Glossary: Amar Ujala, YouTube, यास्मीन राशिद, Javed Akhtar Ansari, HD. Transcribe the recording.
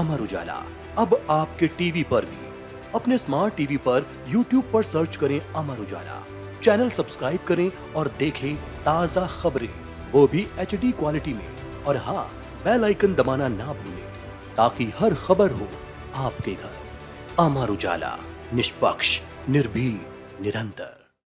अमर उजाला अब आपके टीवी पर भी। अपने स्मार्ट टीवी पर YouTube पर सर्च करें अमर उजाला, चैनल सब्सक्राइब करें और देखें ताज़ा खबरें, वो भी HD क्वालिटी में। और हाँ, बेल आइकन दबाना ना भूलें ताकि हर खबर हो आपके घर। अमर उजाला, निष्पक्ष, निर्भीक, निरंतर।